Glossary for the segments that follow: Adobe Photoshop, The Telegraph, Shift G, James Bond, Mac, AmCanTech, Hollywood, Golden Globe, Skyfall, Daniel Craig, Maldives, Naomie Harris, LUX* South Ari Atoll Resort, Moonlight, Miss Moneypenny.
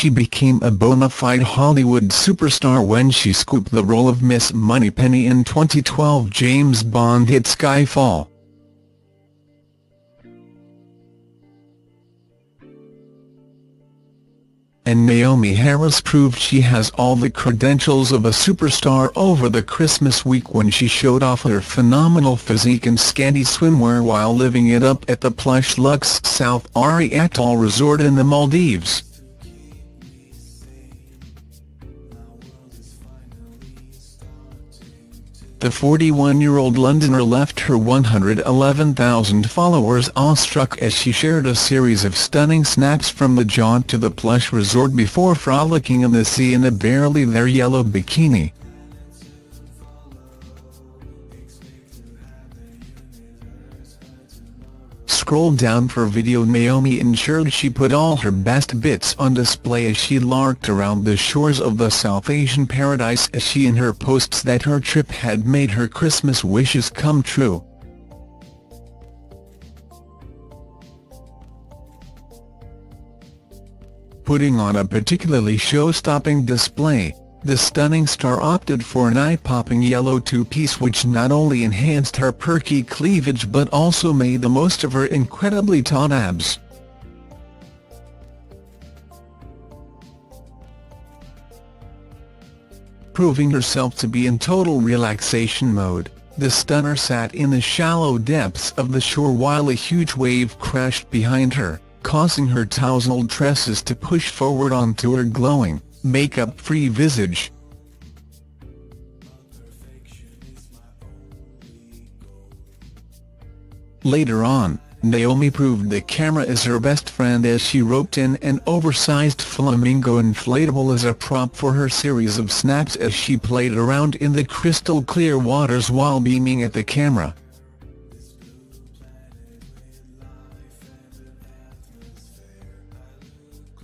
she became a bona fide Hollywood superstar when she scooped the role of Miss Moneypenny in 2012 James Bond hit Skyfall. And Naomie Harris proved she has all the credentials of a superstar over the Christmas week when she showed off her phenomenal physique and scanty swimwear while living it up at the plush LUX* South Ari Atoll Resort in the Maldives. The 41-year-old Londoner left her 111,000 followers awestruck as she shared a series of stunning snaps from the jaunt to the plush resort before frolicking in the sea in a barely-there yellow bikini. Scroll down for video. Naomie ensured she put all her best bits on display as she larked around the shores of the South Asian paradise, as she in her posts that her trip had made her Christmas wishes come true. Putting on a particularly show-stopping display, the stunning star opted for an eye-popping yellow two-piece which not only enhanced her perky cleavage but also made the most of her incredibly taut abs. Proving herself to be in total relaxation mode, the stunner sat in the shallow depths of the shore while a huge wave crashed behind her, causing her tousled tresses to push forward onto her glowing, makeup-free visage. Later on, Naomie proved the camera is her best friend as she roped in an oversized flamingo inflatable as a prop for her series of snaps as she played around in the crystal-clear waters while beaming at the camera.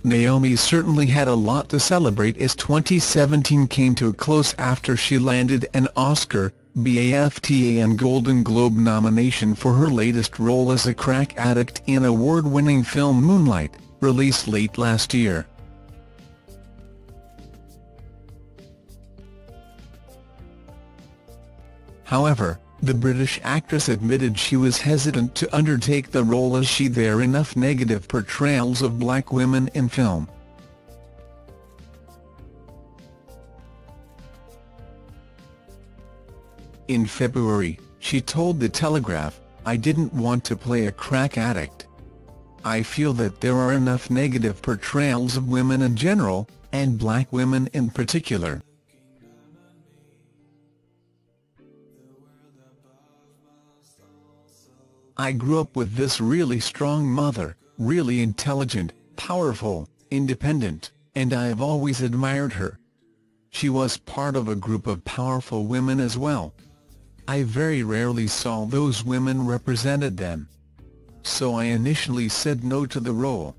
Naomie certainly had a lot to celebrate as 2017 came to a close after she landed an Oscar, BAFTA and Golden Globe nomination for her latest role as a crack addict in award-winning film Moonlight, released late last year. However, the British actress admitted she was hesitant to undertake the role as she there enough negative portrayals of black women in film. In February, she told The Telegraph, "I didn't want to play a crack addict. I feel that there are enough negative portrayals of women in general, and black women in particular. I grew up with this really strong mother, really intelligent, powerful, independent, and I've always admired her. She was part of a group of powerful women as well. I very rarely saw those women represented them. So I initially said no to the role."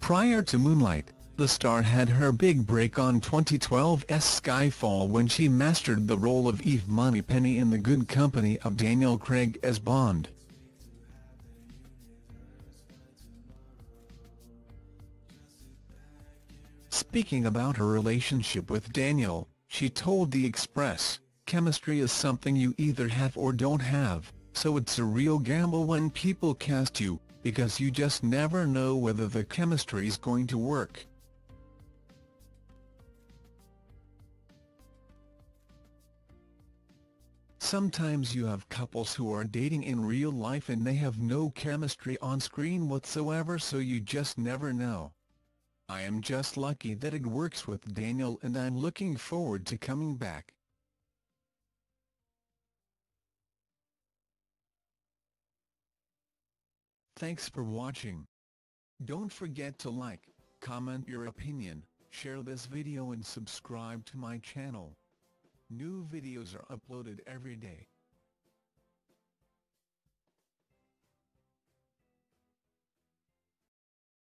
Prior to Moonlight, the star had her big break on 2012's Skyfall when she mastered the role of Eve Moneypenny in the good company of Daniel Craig as Bond. Speaking about her relationship with Daniel, she told The Express, "Chemistry is something you either have or don't have, so it's a real gamble when people cast you, because you just never know whether the chemistry's going to work." Sometimes you have couples who are dating in real life and they have no chemistry on screen whatsoever, so you just never know. I am just lucky that it works with Daniel, and I'm looking forward to coming back. Thanks for watching. Don't forget to like, comment your opinion, share this video and subscribe to my channel. New videos are uploaded every day.